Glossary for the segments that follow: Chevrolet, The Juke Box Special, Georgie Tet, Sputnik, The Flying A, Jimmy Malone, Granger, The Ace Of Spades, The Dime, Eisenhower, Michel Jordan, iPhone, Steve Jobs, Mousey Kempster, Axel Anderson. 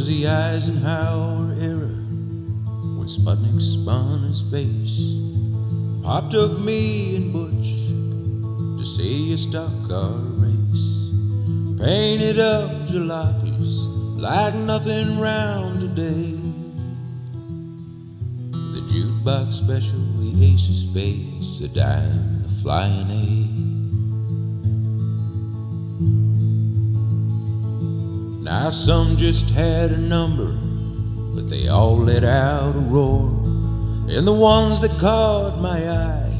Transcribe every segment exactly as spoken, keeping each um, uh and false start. was the Eisenhower era when Sputnik spun in space. Pop took me and Butch to see a stock car race. Painted up jalopies like nothing round today. The jukebox special, the ace of spades, the dime, the flying eight. Now some just had a number, but they all let out a roar. And the ones that caught my eye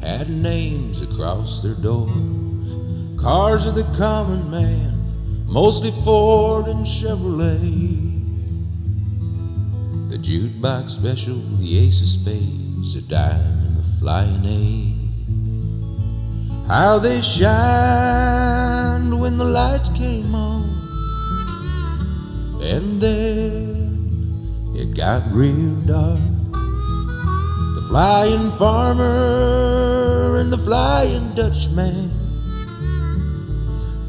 had names across their door. Cars of the common man, mostly Ford and Chevrolet. The jukebox special, the ace of spades, the dime, and the flying eight. How they shined when the lights came on, and then it got real dark. The flying farmer and the flying Dutchman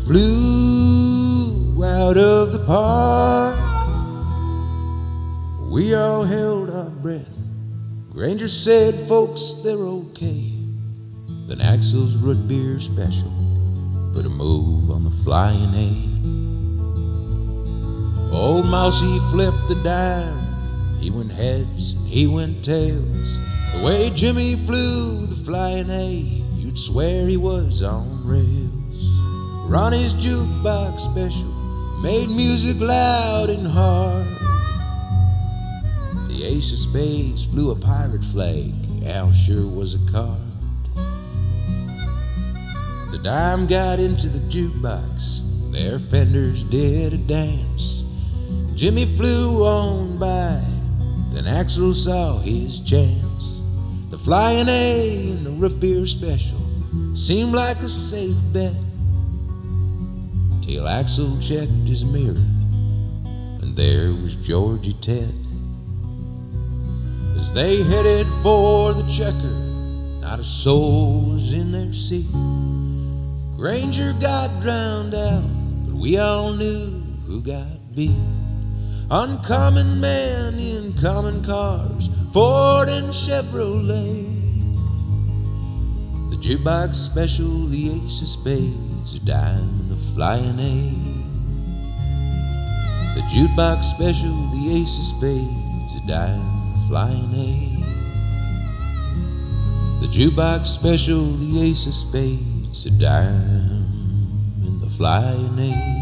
flew out of the park. We all held our breath. Granger said, folks, they're okay. Then Axel's root beer special put a move on the flying eight. Old Mousey flipped the dime. He went heads and he went tails. The way Jimmy flew the flying eight, you'd swear he was on rails. Ronnie's jukebox special made music loud and hard. The ace of spades flew a pirate flag. Al sure was a card. The dime got into the jukebox. Their fenders did a dance. Jimmy flew on by, then Axel saw his chance. The flying A and the root beer special seemed like a safe bet, till Axel checked his mirror, and there was Georgie Tet. As they headed for the checker, not a soul was in their seat. Granger got drowned out, but we all knew who got beat. Uncommon man in common cars, Ford and Chevrolet. The jukebox special, the ace of spades, the dime, and the flying eight. The jukebox special, the ace of spades, the dime, the flying eight. The jukebox special, the ace of spades, the dime, and the flying eight.